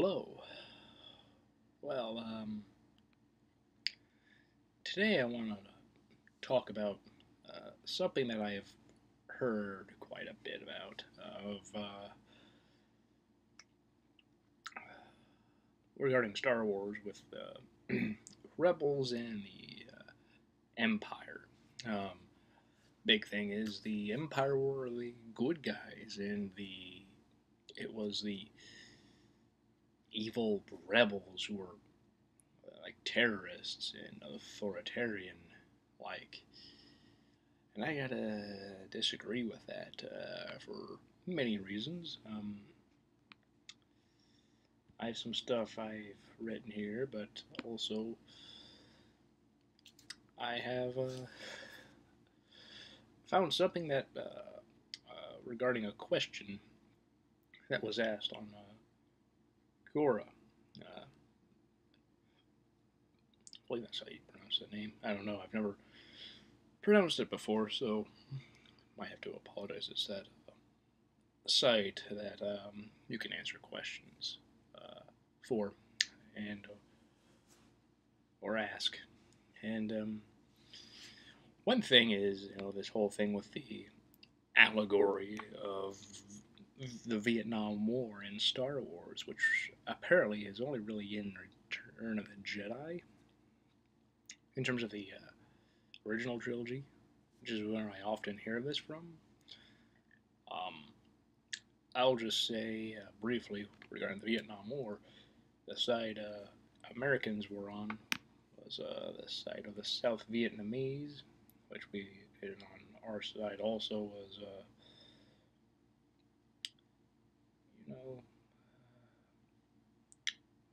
Hello. Well, today I want to talk about something that I have heard quite a bit about. Regarding Star Wars with the Rebels and the Empire. Big thing is the Empire were the good guys, and it was the evil rebels who were like terrorists and authoritarian like. And I gotta disagree with that for many reasons. I have some stuff I've written here, but also I have found something that regarding a question that was asked on Gora. I believe that's how you pronounce that name. I don't know. I've never pronounced it before, so might have to apologize. It's that site that you can answer questions for and or ask. And one thing is, you know, this whole thing with the allegory of the Vietnam War in Star Wars, which apparently is only really in Return of the Jedi, in terms of the original trilogy, which is where I often hear this from. I'll just say briefly regarding the Vietnam War, the side Americans were on was the side of the South Vietnamese, which we and on our side also was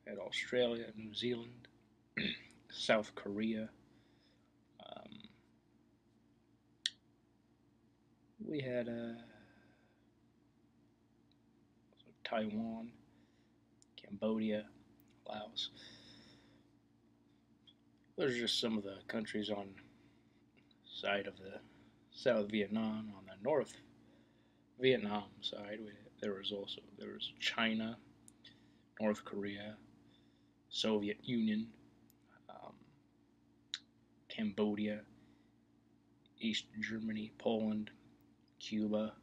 at Australia, New Zealand, South Korea. We had Taiwan, Cambodia, Laos. Those are just some of the countries on the side of the South Vietnam. On the North Vietnam side, there was China, North Korea, Soviet Union, Cambodia, East Germany, Poland, Cuba,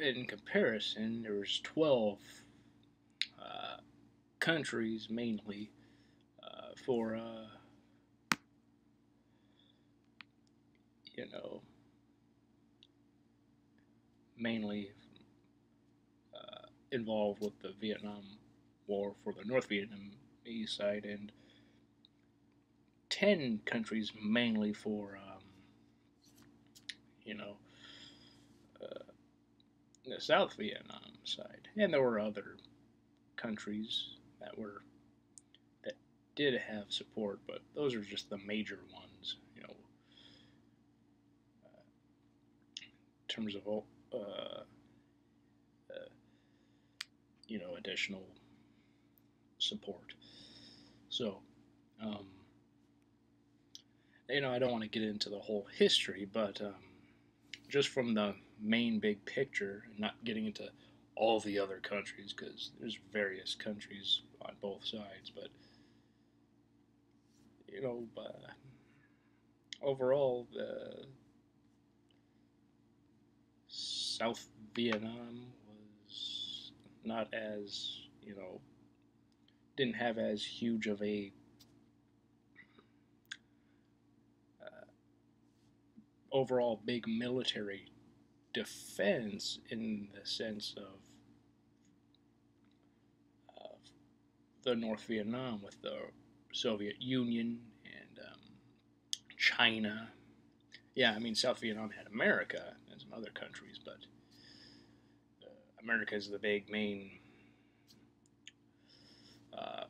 in comparison, there was 12 countries, mainly for mainly involved with the Vietnam War for the North Vietnamese side, and 10 countries mainly for the South Vietnam side. And there were other countries that did have support, but those are just the major ones, you know, in terms of additional support. So I don't want to get into the whole history, but just from the main big picture, and not getting into all the other countries, because there's various countries on both sides, but overall the South Vietnam was not as, didn't have as huge of a overall big military defense, in the sense of the North Vietnam with the Soviet Union and China. Yeah, I mean, South Vietnam had America and some other countries, but America is the big main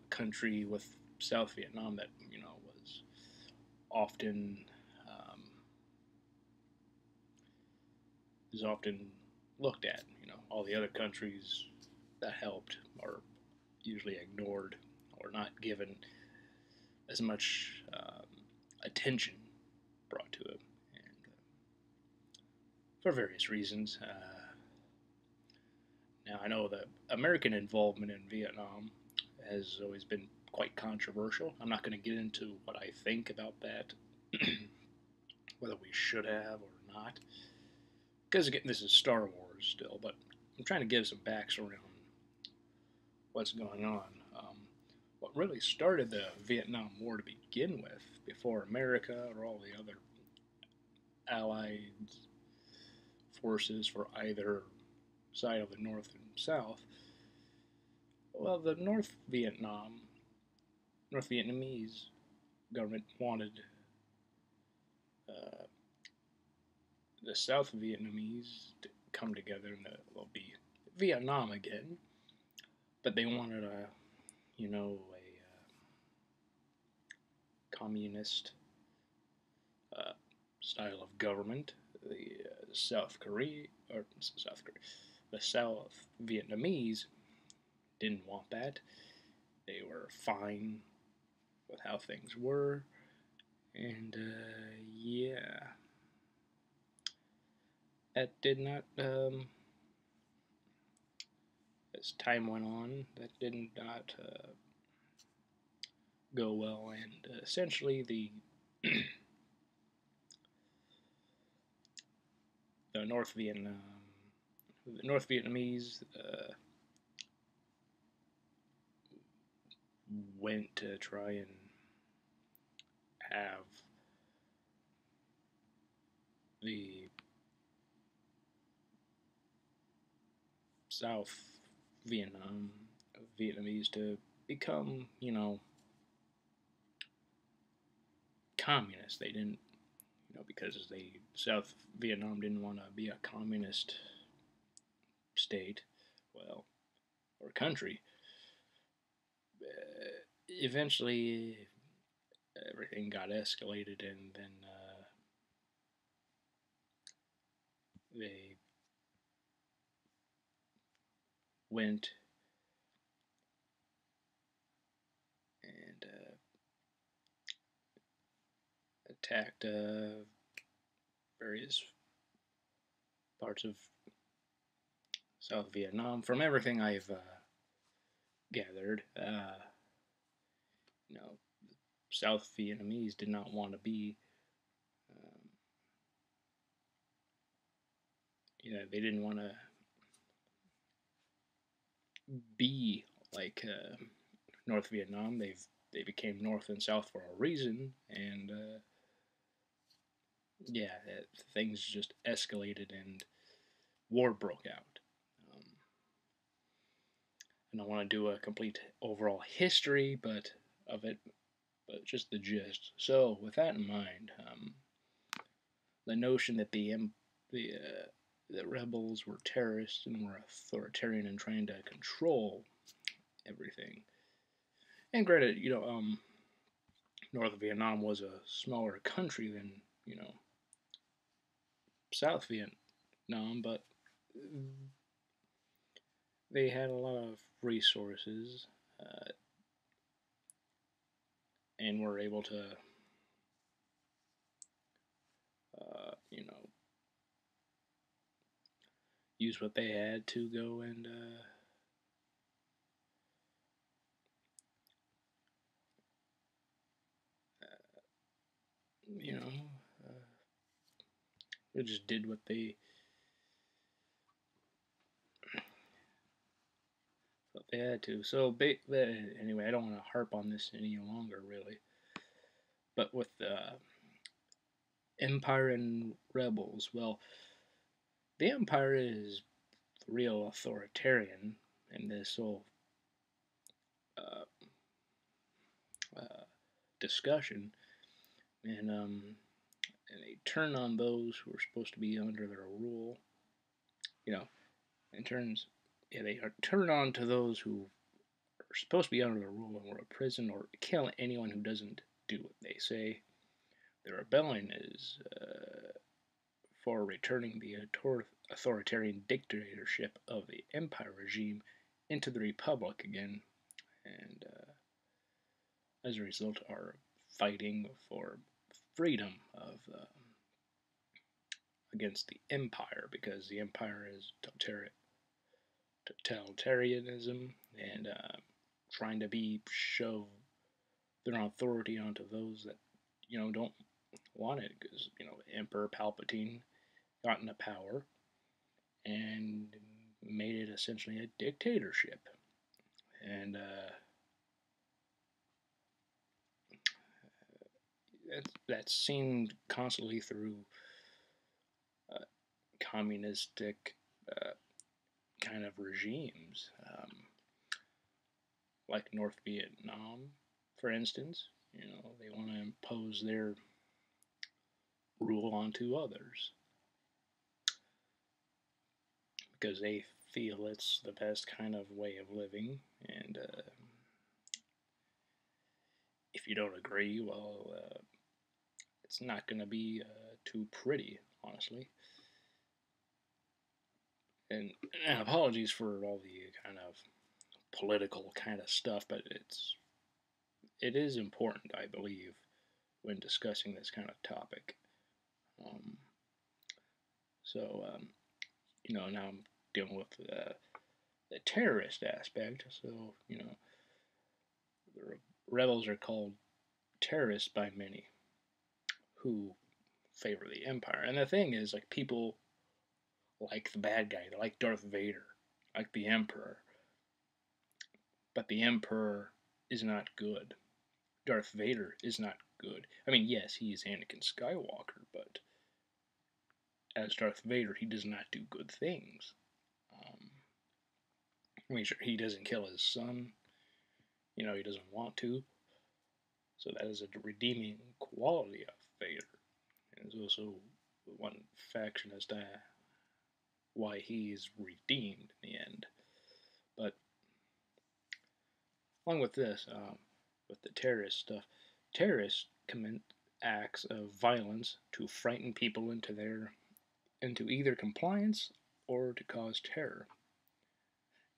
country with South Vietnam that, was often is often looked at. All the other countries that helped, are usually ignored or not given as much attention brought to it, and for various reasons. Now I know that American involvement in Vietnam has always been quite controversial. I'm not going to get into what I think about that, whether we should have or not, because again, this is Star Wars still, but I'm trying to give some backstory on what's going on. What really started the Vietnam War to begin with, before America or all the other allied forces for either side of the North and South, well, the North Vietnamese government wanted the South Vietnamese to come together, and that will be Vietnam again, but they wanted a, you know, a communist style of government. The the South Vietnamese didn't want that. They were fine with how things were, and yeah, that did not. As time went on, that did not go well, and essentially the North Vietnamese went to try and have the South Vietnamese to become, you know, communists. They didn't, you know, because the South Vietnam didn't want to be a communist state, well, or country. Eventually, everything got escalated, and then they went and attacked various parts of South Vietnam. From everything I've gathered, you know, South Vietnamese did not want to be, you know, they didn't want to be like North Vietnam. They became North and South for a reason, and yeah, things just escalated and war broke out. And I want to do a complete overall history, but of it, but just the gist. So with that in mind, the notion that the rebels were terrorists and were authoritarian and trying to control everything. And granted, you know, North Vietnam was a smaller country than, you know, South Vietnam, but they had a lot of resources and were able to, you know, use what they had to go and you know, they just did what they thought they had to. So anyway, I don't want to harp on this any longer, really. But with Empire and Rebels, well, the Empire is the real authoritarian in this whole discussion, and they turn on those who are supposed to be under their rule, you know, they turn on to those who are supposed to be under their rule and were imprisoned or kill anyone who doesn't do what they say. The rebellion is for returning the authoritarian dictatorship of the Empire regime into the Republic again, and as a result are fighting for freedom of against the Empire, because the Empire is totalitarianism and trying to shove their authority onto those that, you know, don't want it, because, you know, Emperor Palpatine got into power and made it essentially a dictatorship, and that's seen constantly through communistic kind of regimes, like North Vietnam, for instance. You know, they want to impose their rule onto others because they feel it's the best kind of way of living, and if you don't agree, well, it's not going to be too pretty, honestly. And apologies for all the kind of political kind of stuff, but it is important, I believe, when discussing this kind of topic. You know, now I'm dealing with the terrorist aspect. So, you know, the rebels are called terrorists by many who favor the Empire. And the thing is, like, people like the bad guy, like Darth Vader, like the Emperor. But the Emperor is not good. Darth Vader is not good. I mean, yes, he is Anakin Skywalker, but as Darth Vader, he does not do good things. I mean, sure, he doesn't kill his son. You know, he doesn't want to. So that is a redeeming quality of Vader. And it's also one faction as to why he is redeemed in the end. But along with this, with the terrorist stuff, terrorists commit acts of violence to frighten people into either compliance or to cause terror.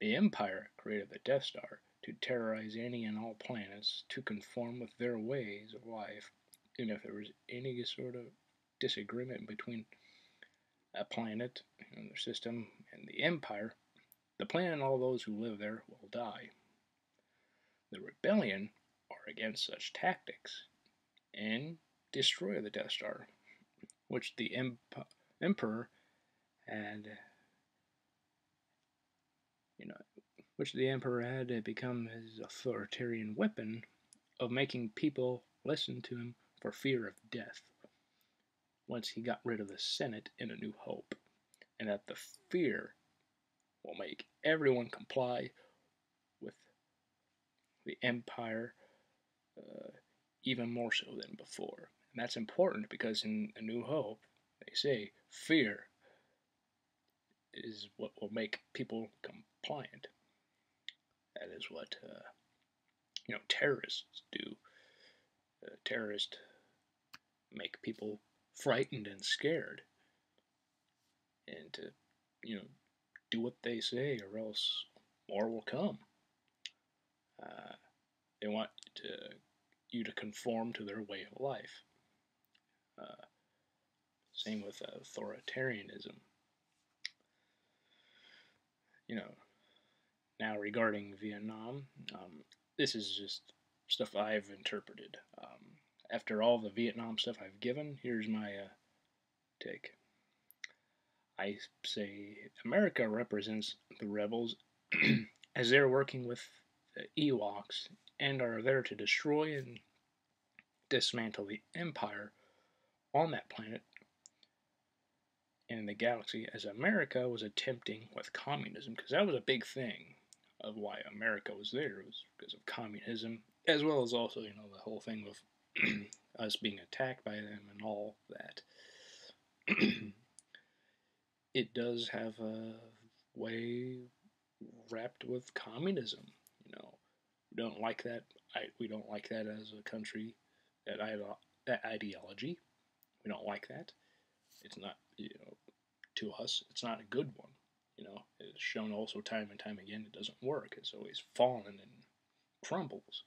The Empire created the Death Star to terrorize any and all planets to conform with their ways of life, and if there was any sort of disagreement between a planet and their system and the Empire, the planet and all those who live there will die. The Rebellion are against such tactics and destroy the Death Star, which the Emperor had, you know, which the Emperor had become his authoritarian weapon of making people listen to him for fear of death, once he got rid of the Senate in A New Hope, and that the fear will make everyone comply with the Empire even more so than before. And that's important because in A New Hope, they say fear is what will make people compliant. That is what, you know, terrorists do. Terrorists make people frightened and scared, and to, you know, do what they say, or else more will come. They want you to conform to their way of life. Same with authoritarianism. You know, now regarding Vietnam, this is just stuff I've interpreted. After all the Vietnam stuff I've given, here's my take. I say America represents the rebels as they're working with the Ewoks and are there to destroy and dismantle the Empire on that planet and in the galaxy, as America was attempting with communism, because that was a big thing of why America was there. It was because of communism, as well as also, you know, the whole thing with us being attacked by them and all that. It does have a way wrapped with communism. You know, we don't like that. We don't like that as a country. That ideology, we don't like that. It's not, you know, to us, it's not a good one. You know, it's shown also time and time again it doesn't work. It's always fallen and crumbles.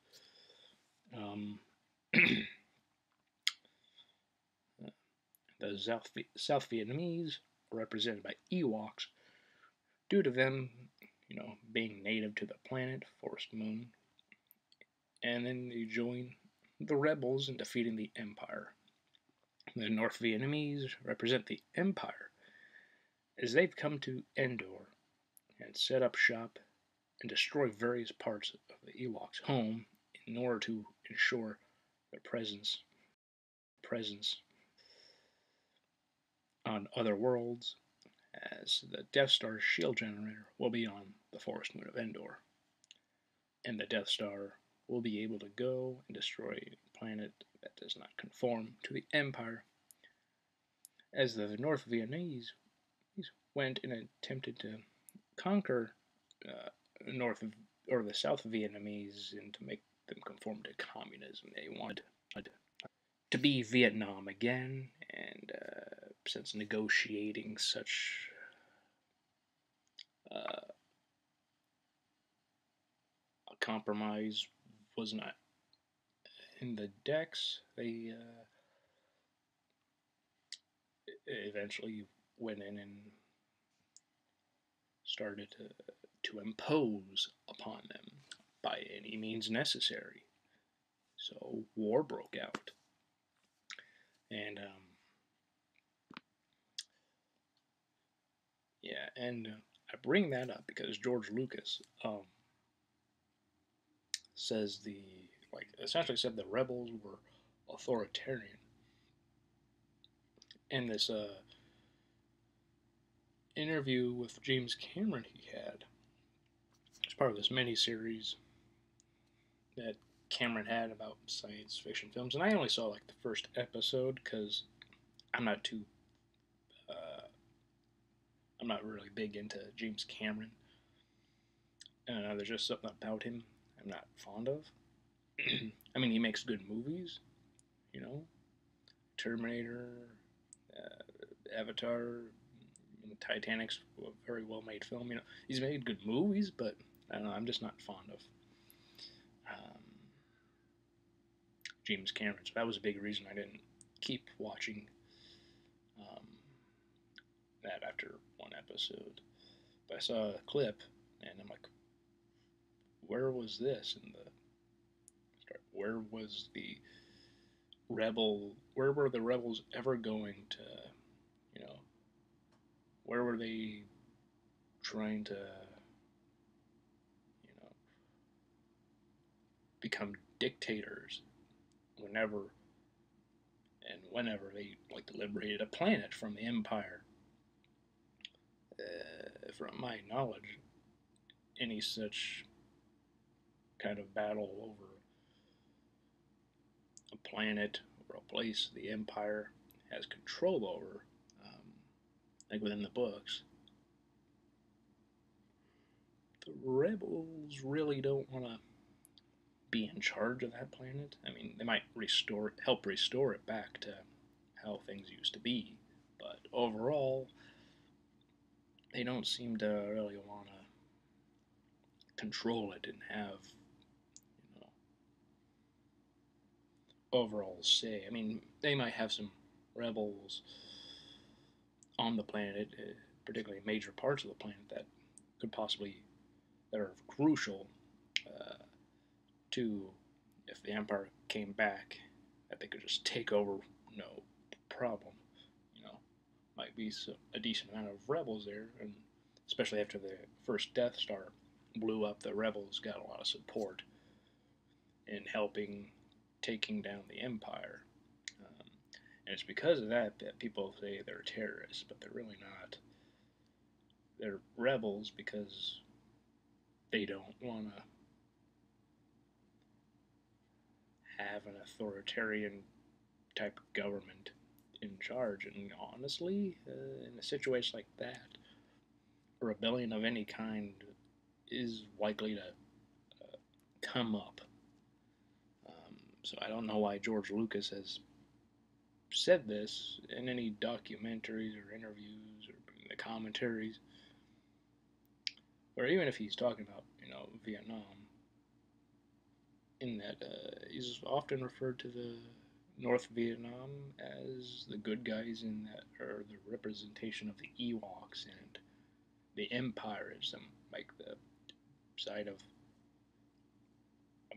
The South Vietnamese are represented by Ewoks due to them, you know, being native to the planet, Forest Moon. And then they join the rebels in defeating the Empire. The North Vietnamese represent the Empire as they've come to Endor and set up shop and destroy various parts of the Ewoks' home in order to ensure their presence on other worlds, as the Death Star's shield generator will be on the Forest Moon of Endor, and the Death Star will be able to go and destroy a planet that does not conform to the Empire, as the North Vietnamese went and attempted to conquer the South Vietnamese and to make them conform to communism. They wanted to be Vietnam again, and since negotiating such a compromise was not in the decks, they eventually went in and started to impose upon them by any means necessary. So war broke out. And yeah, and I bring that up because George Lucas says essentially said the rebels were authoritarian. And this interview with James Cameron he had as part of this mini-series that Cameron had about science fiction films, and I only saw like the first episode because I'm not really big into James Cameron. There's just something about him I'm not fond of. I mean, he makes good movies, you know, Terminator, Avatar, Titanic's a very well-made film. You know, he's made good movies, but I don't know, I'm just not fond of James Cameron. So that was a big reason I didn't keep watching that after one episode. But I saw a clip, and I'm like, where was this? And where was the rebel? Where were the rebels ever going to? You know, where were they trying to, you know, become dictators whenever they, like, liberated a planet from the Empire? From my knowledge, any such kind of battle over a planet or a place the Empire has control over, like within the books, the rebels really don't want to be in charge of that planet. I mean, they might help restore it back to how things used to be, but overall, they don't seem to really want to control it and have, you know, overall say. I mean, they might have some rebels on the planet, particularly major parts of the planet that are crucial to, if the Empire came back, that they could just take over, no problem. You know, might be a decent amount of rebels there, and especially after the first Death Star blew up, the rebels got a lot of support in helping taking down the Empire. And it's because of that that people say they're terrorists, but they're really not. They're rebels because they don't want to have an authoritarian type of government in charge. And honestly, in a situation like that, a rebellion of any kind is likely to come up. So I don't know why George Lucas has said this in any documentaries or interviews or in the commentaries. or even if he's talking about, you know, Vietnam, in that he's often referred to the North Vietnam as the good guys in that, or the representation of the Ewoks and the Empire is some, like the side of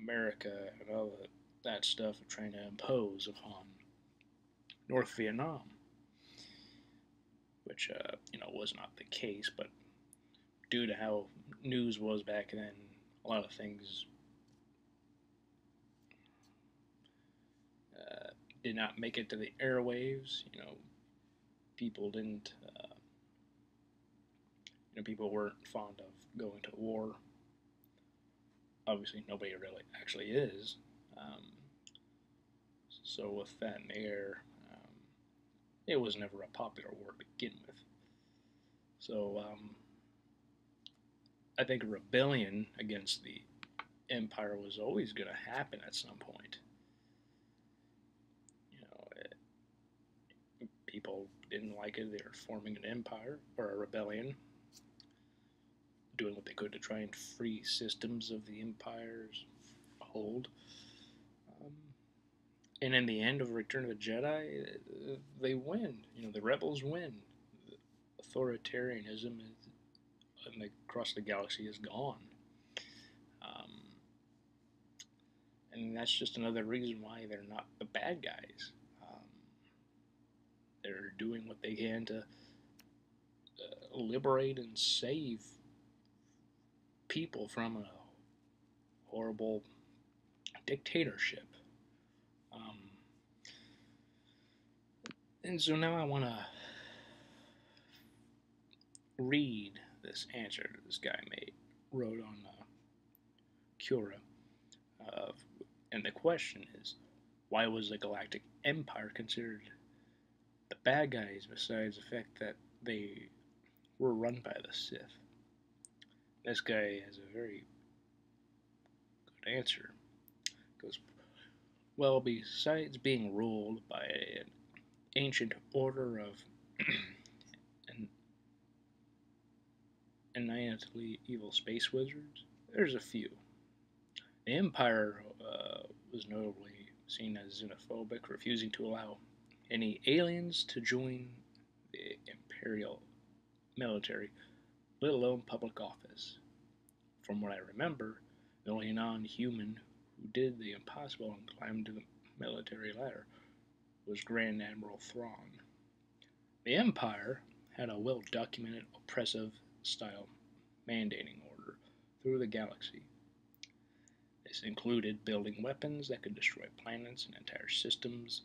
America and all of that stuff of trying to impose upon North Vietnam, which you know, was not the case, but due to how news was back then, a lot of things did not make it to the airwaves. You know, people didn't, you know, people weren't fond of going to war. Obviously, nobody really actually is. So with that in the air, it was never a popular war to begin with. So I think rebellion against the Empire was always going to happen at some point. You know, people didn't like it. They were forming an empire or a rebellion, doing what they could to try and free systems of the Empire's hold. And in the end of Return of the Jedi, they win. You know, the Rebels win. Authoritarianism across the galaxy is gone. And that's just another reason why they're not the bad guys. They're doing what they can to liberate and save people from a horrible dictatorship. And so now I want to read this answer this guy wrote on Quora. And the question is, why was the Galactic Empire considered the bad guys besides the fact that they were run by the Sith? This guy has a very good answer. Goes, well, besides being ruled by an ancient order of annihilantly evil space wizards, there's a few. The Empire was notably seen as xenophobic, refusing to allow any aliens to join the Imperial military, let alone public office. From what I remember, the only non-human who did the impossible and climbed to the military ladder was Grand Admiral Thrawn. The Empire had a well-documented, oppressive-style mandating order through the galaxy. This included building weapons that could destroy planets and entire systems.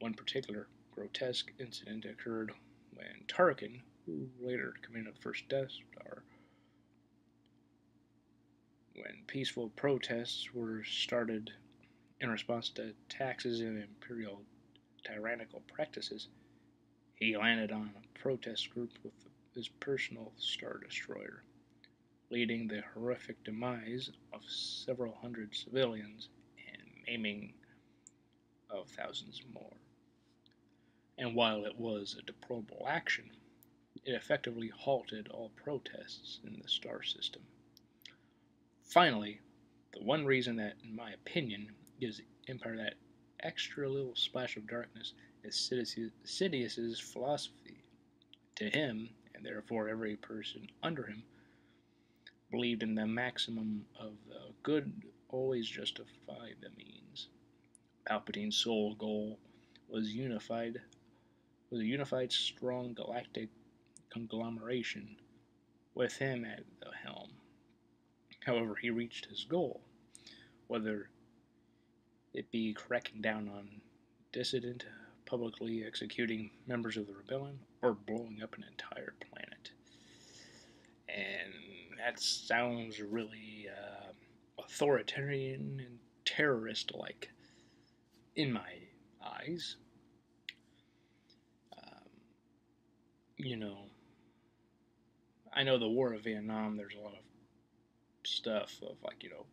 One particular grotesque incident occurred when Tarkin, who later commanded the first Death Star, when peaceful protests were started in response to taxes and imperial tyrannical practices, he landed on a protest group with his personal Star Destroyer, leading the horrific demise of several hundred civilians and maiming of thousands more. And while it was a deplorable action, it effectively halted all protests in the star system. Finally, the one reason that, in my opinion, gives the Empire that extra little splash of darkness is Sidious's philosophy. To him, and therefore every person under him, believed in the maximum of the good always justified the means. Palpatine's sole goal was a unified, strong galactic conglomeration with him at the helm. However, he reached his goal, whether it be cracking down on dissident, publicly executing members of the rebellion, or blowing up an entire planet. And that sounds really authoritarian and terrorist-like in my eyes. You know, I know the War of Vietnam, there's a lot of stuff of, like, you know,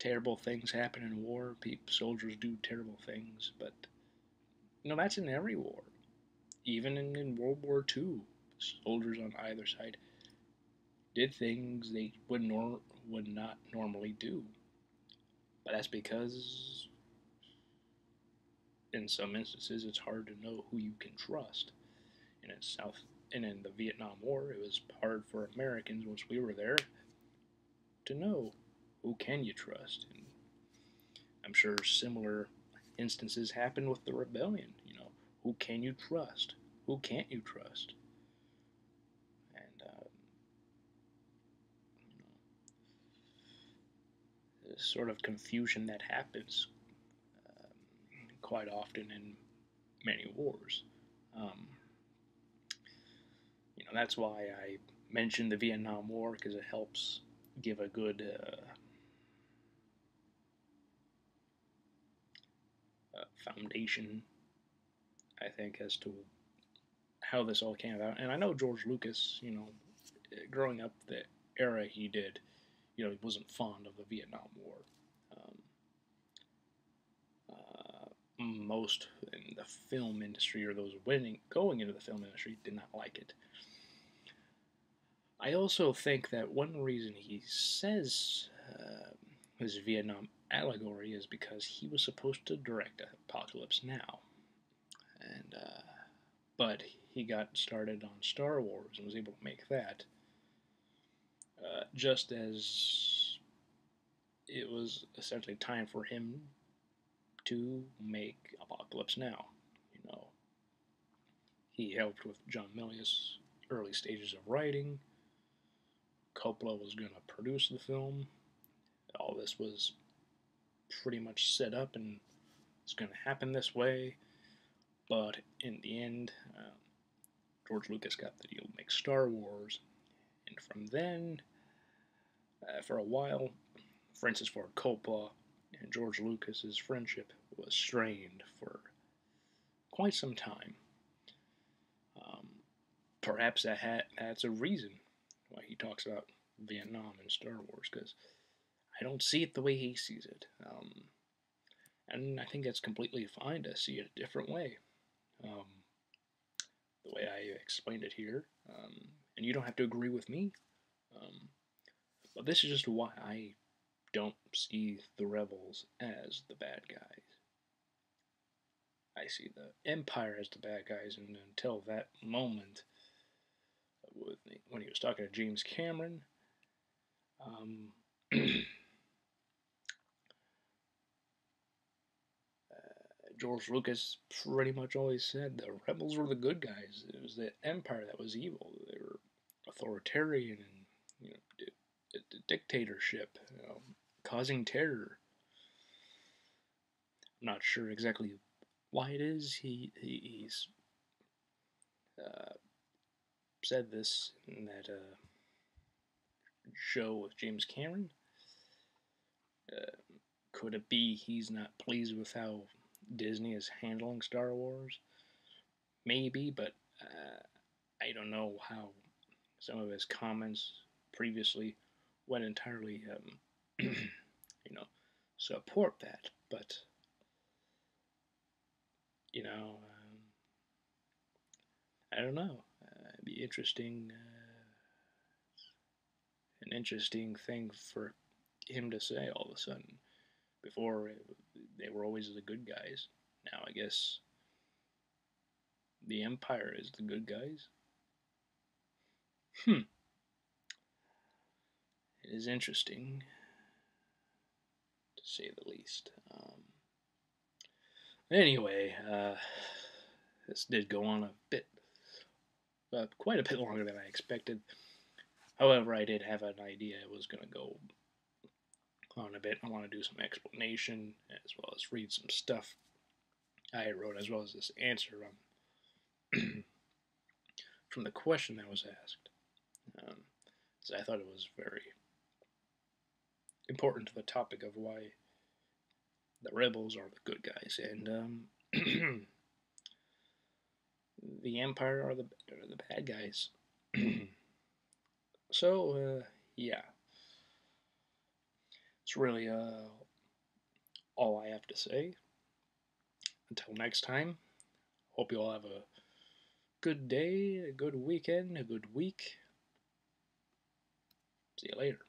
terrible things happen in war, soldiers do terrible things, but, you know, that's in every war. Even in World War II, soldiers on either side did things they would not normally do. But that's because in some instances it's hard to know who you can trust. And in the Vietnam War, it was hard for Americans, once we were there, to know who can you trust. And I'm sure similar instances happened with the rebellion. You know, who can you trust? Who can't you trust? And you know, this sort of confusion that happens quite often in many wars. You know, that's why I mentioned the Vietnam War, because it helps give a good foundation, I think, as to how this all came about. And I know George Lucas, you know, growing up, the era he did, you know, he wasn't fond of the Vietnam War. Most in the film industry, or those going into the film industry, did not like it. I also think that one reason he says his Vietnam allegory is because he was supposed to direct Apocalypse Now, and but he got started on Star Wars and was able to make that. Just as it was essentially time for him to make Apocalypse Now, you know, he helped with John Milius' early stages of writing. Coppola was going to produce the film. All this was pretty much set up and it's going to happen this way. But in the end, George Lucas got the deal to make Star Wars. And from then, for a while, Francis Ford Coppola and George Lucas's friendship was strained for quite some time. Perhaps that's a reason why he talks about Vietnam and Star Wars, because I don't see it the way he sees it. And I think that's completely fine to see it a different way. The way I explained it here. And you don't have to agree with me. But this is just why I don't see the rebels as the bad guys. I see the Empire as the bad guys, and until that moment, when he was talking to James Cameron, George Lucas pretty much always said the rebels were the good guys. It was the Empire that was evil. They were authoritarian and, you know, dictatorship, you know, causing terror. I'm not sure exactly why it is he's said this in that show with James Cameron. Could it be he's not pleased with how Disney is handling Star Wars? Maybe, but I don't know how some of his comments previously would entirely, you know, support that. But, you know, I don't know. It'd be interesting, an interesting thing for him to say all of a sudden. Before, they were always the good guys. Now, I guess the Empire is the good guys. It is interesting, to say the least. Anyway, this did go on a bit, quite a bit longer than I expected. However, I did have an idea it was going to go on a bit. I want to do some explanation, as well as read some stuff I wrote, as well as this answer from the question that was asked. So I thought it was very important to the topic of why the rebels are the good guys, and the Empire are the bad guys. So, yeah. It's really all I have to say. Until next time, hope you all have a good day, a good weekend, a good week. See you later.